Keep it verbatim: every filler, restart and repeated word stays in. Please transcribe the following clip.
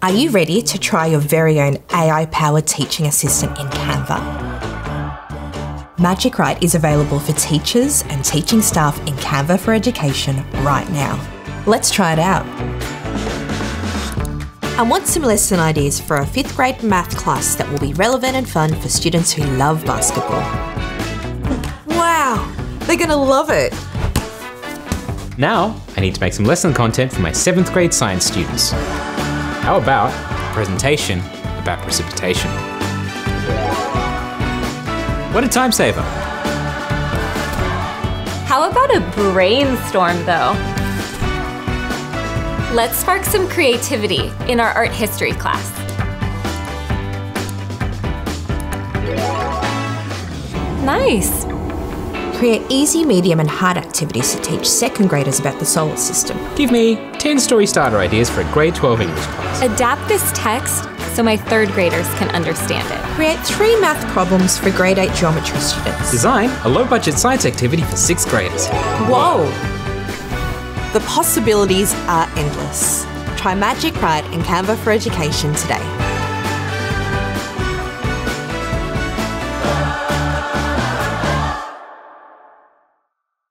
Are you ready to try your very own A I-powered teaching assistant in Canva? Magic Write is available for teachers and teaching staff in Canva for Education right now. Let's try it out. I want some lesson ideas for a fifth grade math class that will be relevant and fun for students who love basketball. Wow, they're gonna love it. Now, I need to make some lesson content for my seventh grade science students. How about a presentation about precipitation? What a time saver! How about a brainstorm though? Let's spark some creativity in our art history class. Nice! Create easy, medium and hard activities to teach second graders about the solar system. Give me ten story starter ideas for a grade twelve English class. Adapt this text so my third graders can understand it. Create three math problems for grade eight geometry students. Design a low-budget science activity for sixth graders. Whoa! The possibilities are endless. Try Magic Write and Canva for Education today.